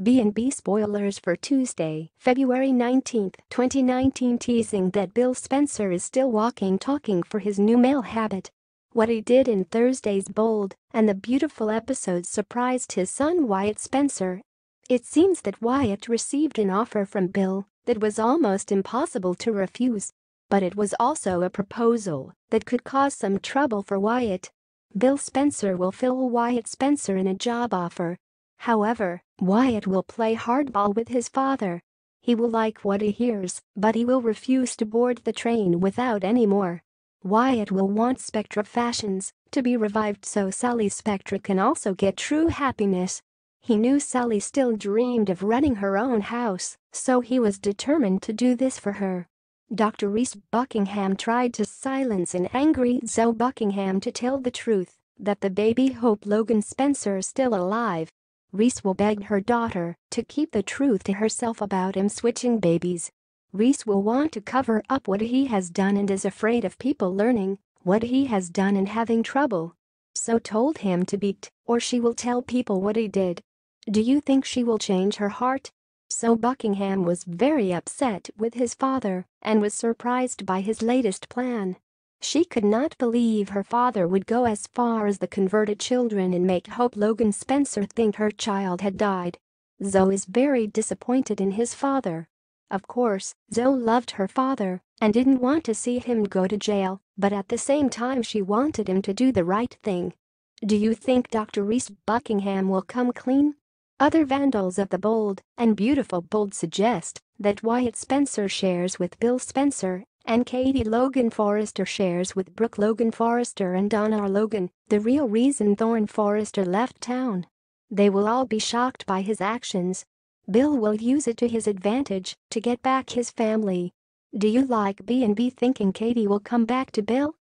B&B spoilers for Tuesday, February 19, 2019, teasing that Bill Spencer is still talking for his new male habit. What he did in Thursday's Bold and the Beautiful episode surprised his son Wyatt Spencer. It seems that Wyatt received an offer from Bill that was almost impossible to refuse. But it was also a proposal that could cause some trouble for Wyatt. Bill Spencer will fill Wyatt Spencer in a job offer. However, Wyatt will play hardball with his father. He will like what he hears, but he will refuse to board the train without any more. Wyatt will want Spectra Fashions to be revived so Sally Spectra can also get true happiness. He knew Sally still dreamed of running her own house, so he was determined to do this for her. Dr. Reese Buckingham tried to silence an angry Zoe Buckingham to tell the truth that the baby Hope Logan Spencer is still alive. Reese will beg her daughter to keep the truth to herself about him switching babies. Reese will want to cover up what he has done and is afraid of people learning what he has done and having trouble. So told him to beat, or she will tell people what he did. Do you think she will change her heart? So Buckingham was very upset with his father and was surprised by his latest plan. She could not believe her father would go as far as the converted children and make Hope Logan Spencer think her child had died. Zoe is very disappointed in his father. Of course, Zoe loved her father and didn't want to see him go to jail, but at the same time she wanted him to do the right thing. Do you think Dr. Reese Buckingham will come clean? Other vandals of the Bold and Beautiful Bold suggest that Wyatt Spencer shares with Bill Spencer and Katie Logan Forrester shares with Brooke Logan Forrester and Donna Logan the real reason Thorne Forrester left town. They will all be shocked by his actions. Bill will use it to his advantage to get back his family. Do you like B&B thinking Katie will come back to Bill?